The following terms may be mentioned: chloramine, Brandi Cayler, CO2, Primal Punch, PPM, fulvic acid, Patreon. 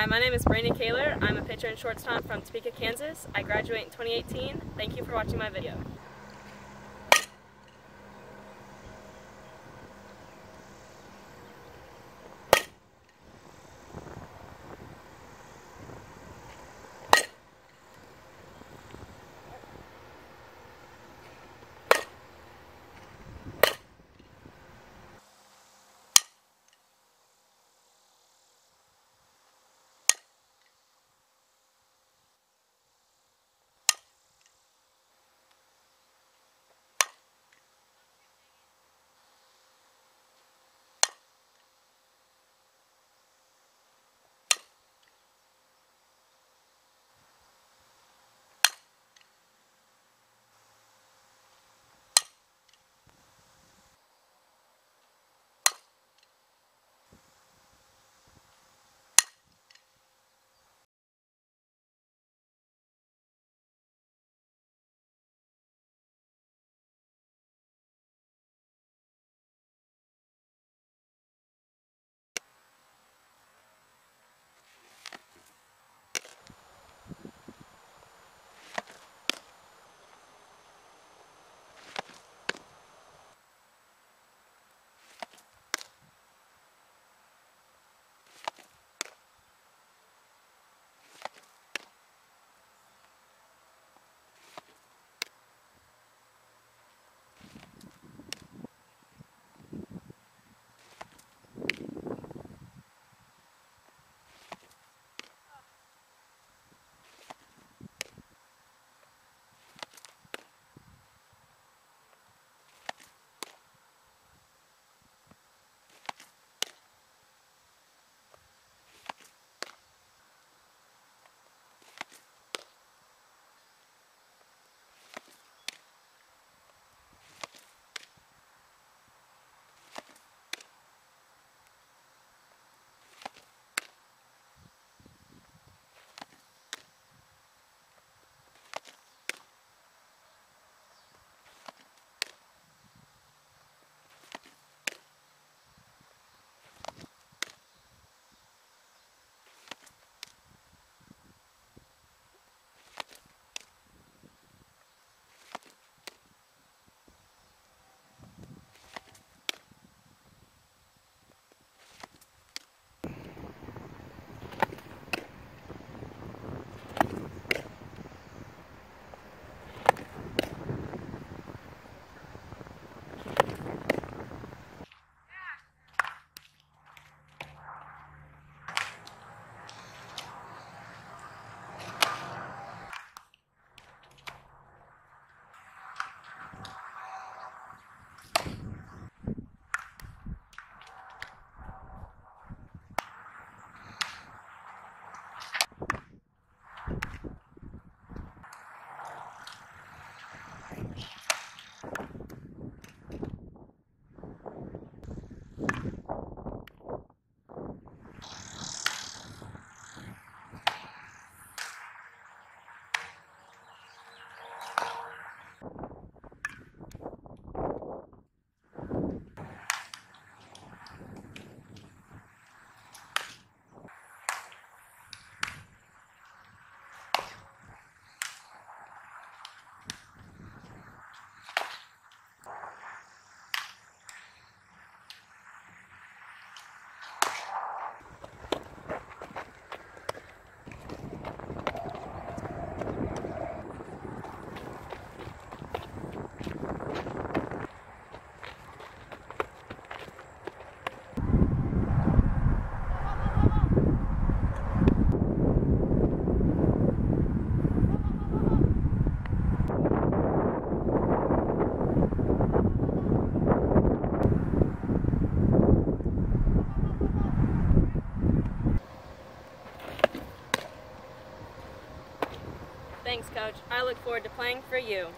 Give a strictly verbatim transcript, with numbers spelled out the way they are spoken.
Hi, my name is Brandi Cayler. I'm a pitcher and shortstop from Topeka, Kansas. I graduate in twenty eighteen. Thank you for watching my video. Thanks, Coach. I look forward to playing for you.